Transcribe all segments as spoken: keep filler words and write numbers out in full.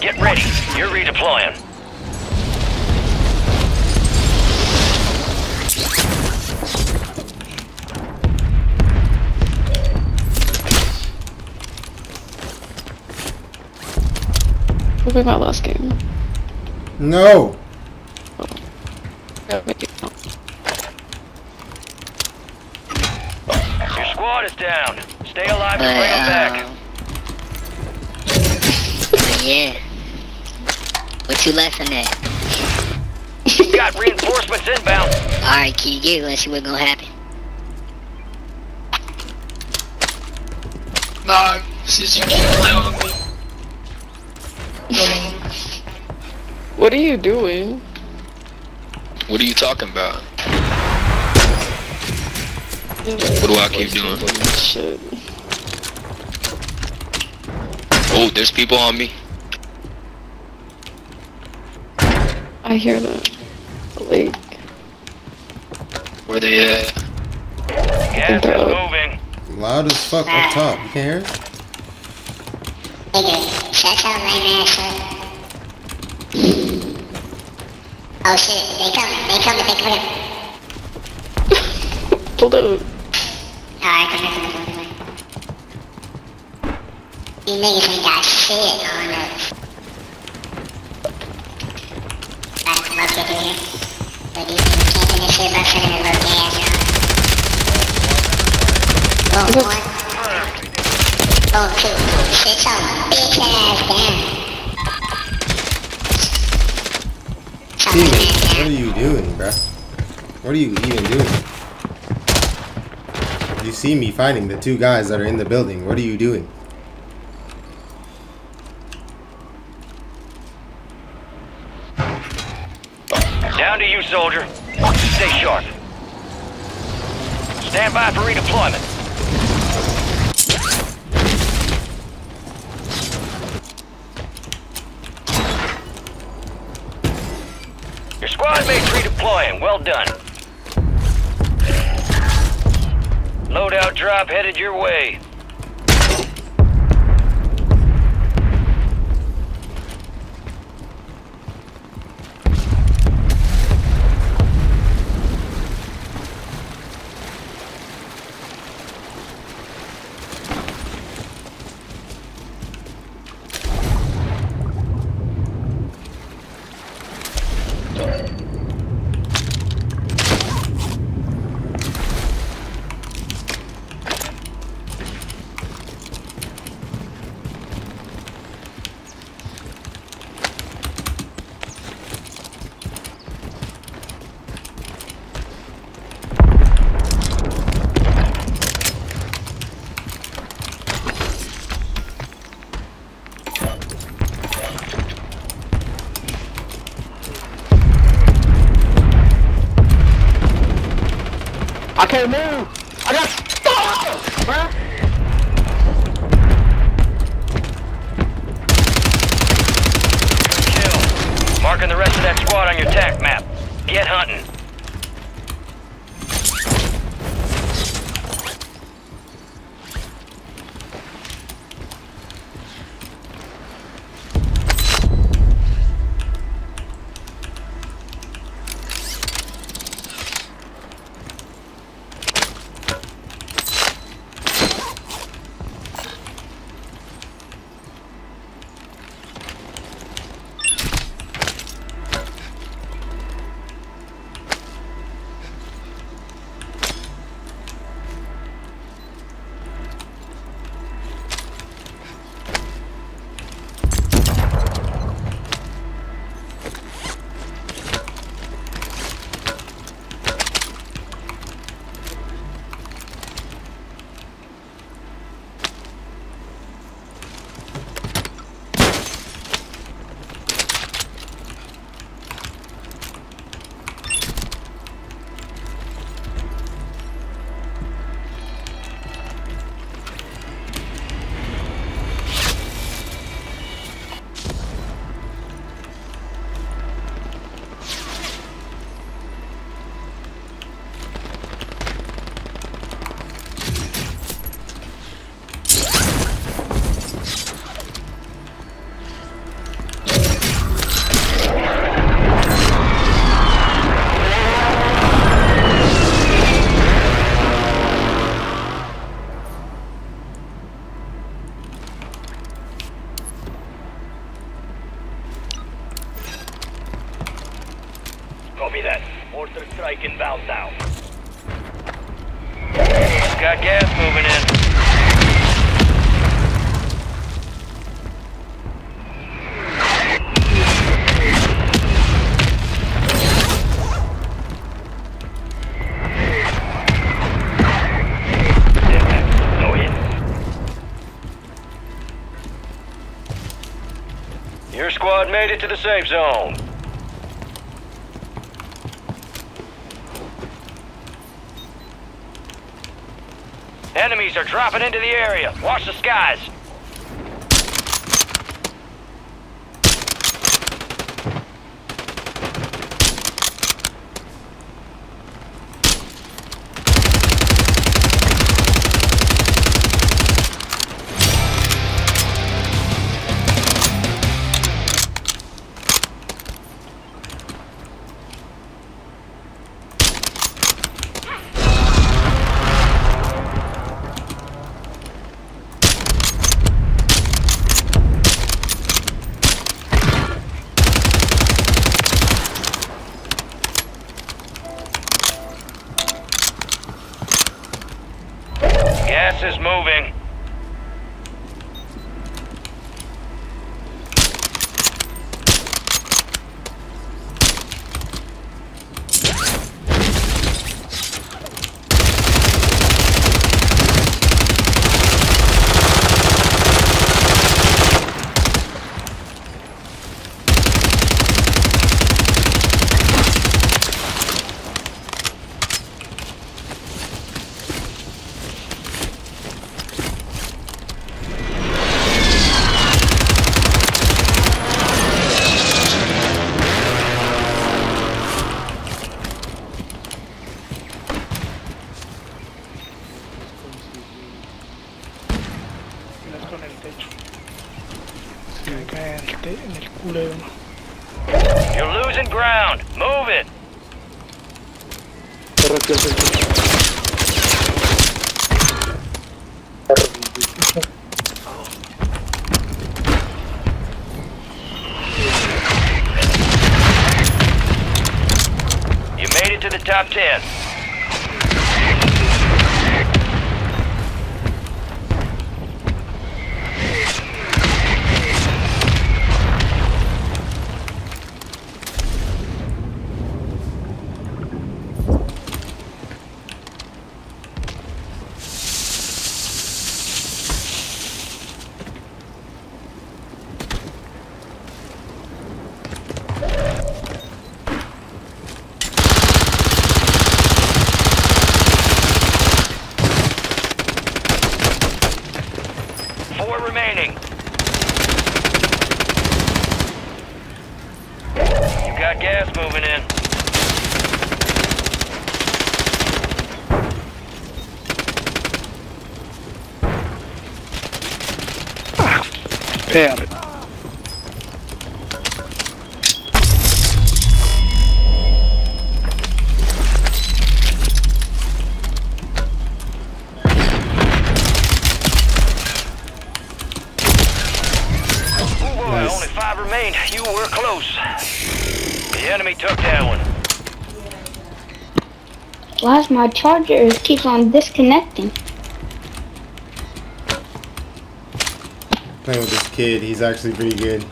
Get ready. You're redeploying. What was my last game? No! Oh. No, maybe not. Your squad is down. Stay alive and bring them back. Yeah. What you laughing at? We got reinforcements inbound. Alright, can you get it? Let's see what's gonna happen. No, since you can't play with me. What are you doing? What are you talking about? What do I keep doing? Shit. Oh, there's people on me. I hear them. The lake. Where they at? Gas is moving. Loud as fuck up top. You can't hear? Nigga, shut up right now, son. Oh shit, they coming, they coming, they coming. Hold up. Alright, come here, come here, come here. These niggas ain't got shit on us. But these niggas can't do this shit by sending a little gas on. Boom one. Boom two. Sit your bitch ass down. Dude, what are you doing, bro? What are you even doing? You see me fighting the two guys that are in the building. What are you doing? Down to you, soldier. Stay sharp. Stand by for redeployment. Your squad mate's redeploying. Well done. Loadout drop headed your way. I can't move! I got stuck, bruh! Chill. Marking the rest of that squad on your attack map. Get hunting. Copy that. Mortar strike inbound now. Got gas moving in. Your squad made it to the safe zone. Enemies are dropping into the area. Watch the skies. Gas is moving. Con el techo. Se me cae en el, te en el culo de uno. You're losing ground. Move it. You made it to the top ten. Four remaining. You got gas moving in. Ah, damn it. Five remain. You were close. The enemy took that one. Why is my charger keeps on disconnecting? Playing with this kid, he's actually pretty good.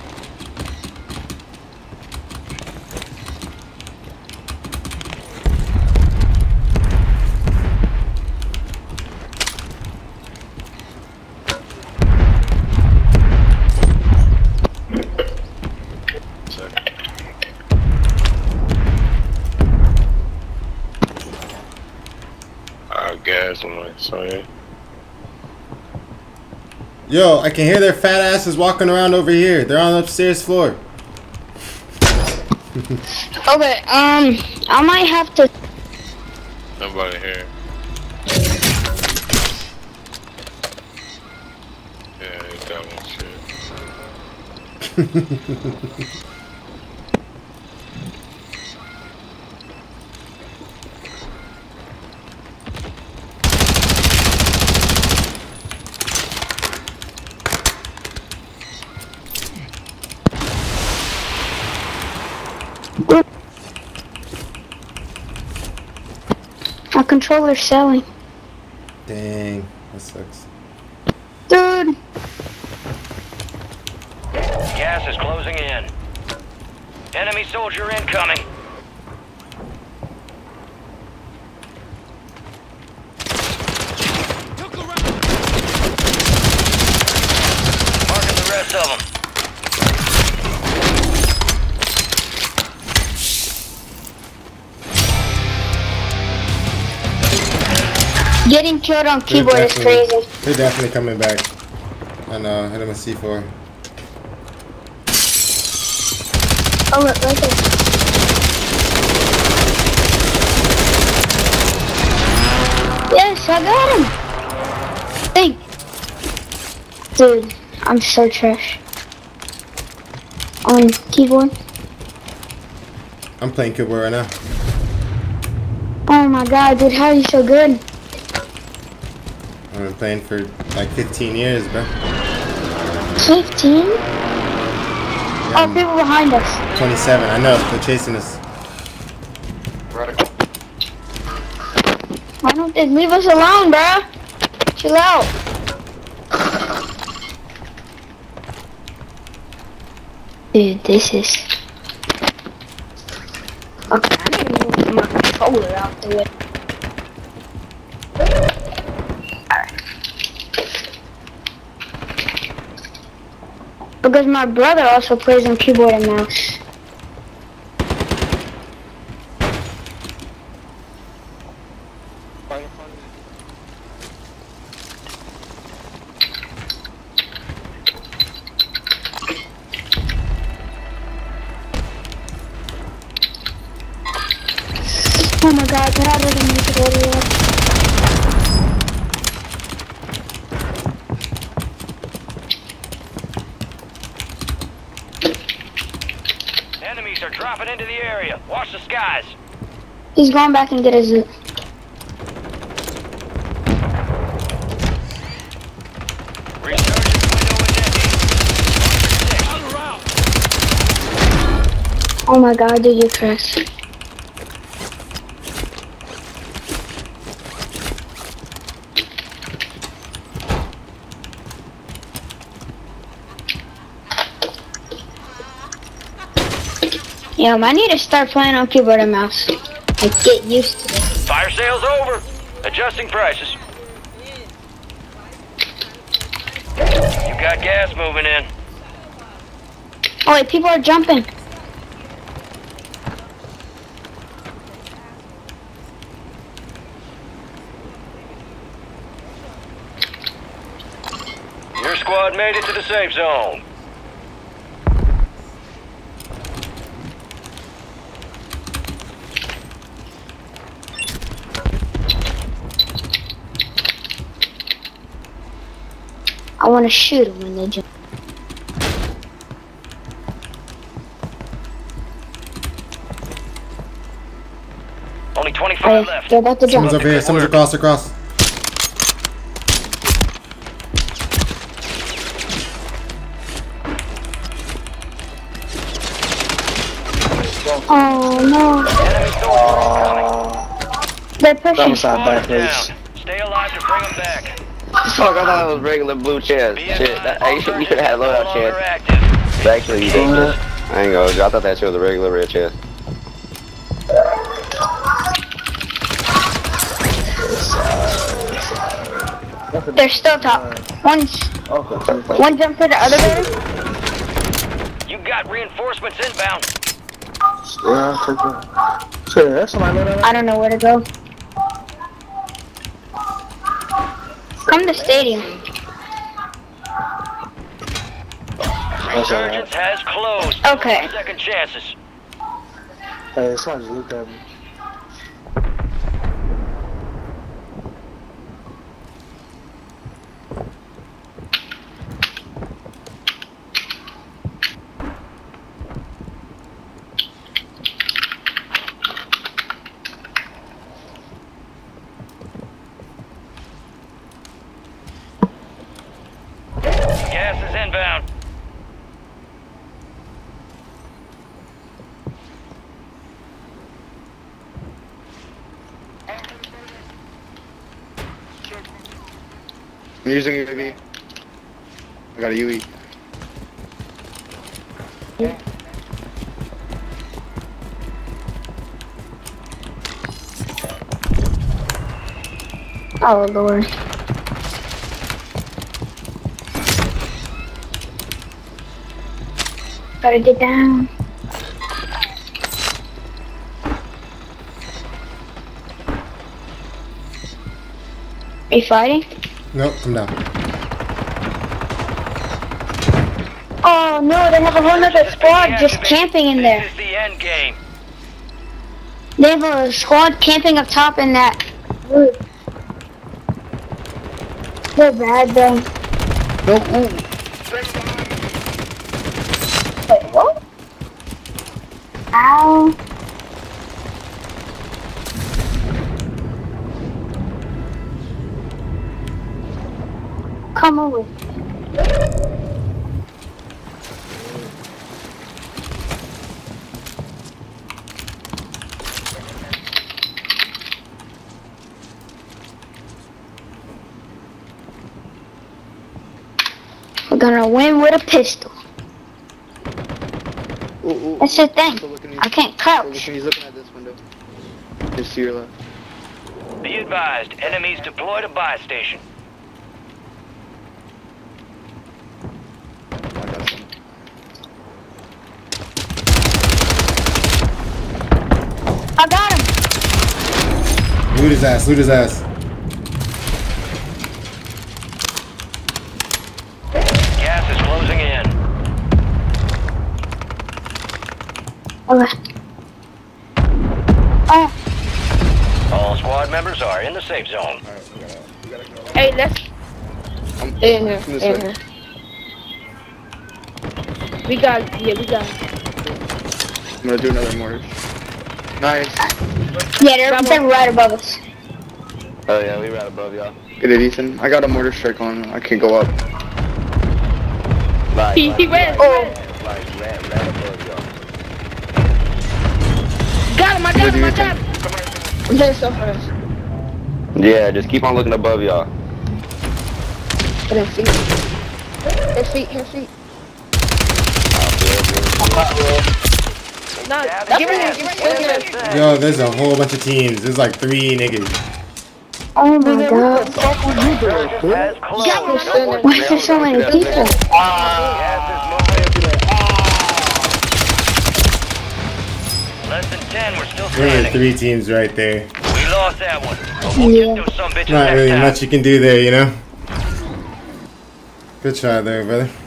Gas on my side. Yo, I can hear their fat asses walking around over here. They're on the upstairs floor. Okay, um, I might have to. Nobody here. Yeah, I got one shit. My controller's selling. Dang, that sucks. Dude! Gas is closing in. Enemy soldier incoming. Marking the rest of them. Getting killed on keyboard is crazy. They're definitely coming back. I know, hit him a C four. Oh look, right there. Yes, I got him! Thank. Dude, I'm so trash. On keyboard. I'm playing keyboard right now. Oh my god, dude, how are you so good? I've been playing for like fifteen years, bro. fifteen? Yeah, oh, people behind us. twenty-seven, I know. They're chasing us. Why don't they leave us alone, bro? Chill out. Dude, this is... Okay, I need to move my controller out the way. Because my brother also plays on keyboard and mouse. Oh my god, that I didn't make it audio. Enemies are dropping into the area. Watch the skies. He's going back and get his loot. Resurgence window is empty. Oh my god, did you crash? Yeah, I need to start playing on keyboard and mouse. I get used to it. Fire sale's over. Adjusting prices. You got gas moving in. Oh wait, people are jumping. Your squad made it to the safe zone. I want to shoot them when they jump. Only twenty-five oh, left. They're about to jump. Someone's over here. Someone's across, across. Oh no! Oh. They're pushing. Stay alive to bring them back. Fuck, I thought it was regular blue chest. Shit, that, I, you could have had a loadout chest. It's actually ridiculous. I ain't gonna I thought that shit was a regular red chest. They're still top. One's, one jump to the other guy. You got reinforcements inbound. I don't know where to go. Come to the stadium. Resurgence has closed. Okay. Second chances. Hey, this one's looked at me. Gas is inbound. I'm using a U A V. I got a U A V. Yeah. Oh Lord. Gotta get down. Are you fighting? Nope, I'm down. Oh no, they have a whole nother squad just camping in there. This is the end game. They have a squad camping up top in that roof. They're bad though. Nope. Mm. Wait, what? Ow. Come over. We're gonna win with a pistol. Ooh, ooh. That's the thing. I can't crouch. He's looking at this window. Just to your left. Be advised, enemies deployed to buy station. I got him! Loot his ass, loot his ass. Gas is closing in. Okay. Oh. All squad members are in the safe zone. Alright, we gotta, we gotta go. Hey, let's... I'm in here, in here. We got, yeah, we got. I'm gonna do another mortar. Nice. Yeah, they're, they're right above us. Oh yeah, we right above y'all. Get it, Ethan. I got a mortar strike on. I can't go up. Like, he, like, he ran. Like, oh. Like, ran, ran above y'all. Got him! I got him! I got him! They're so fast. Yeah, just keep on looking above y'all. Their feet. Their feet. Their feet. Oh, good, good. No, give her, give her, give her. Yo, there's a whole bunch of teams. There's like three niggas. Oh my god. Why is there so many people? Less than ten, we're still standing. There are three teams right there. We lost that one. Yeah. Not really much you can do there, you know? Good try there, brother.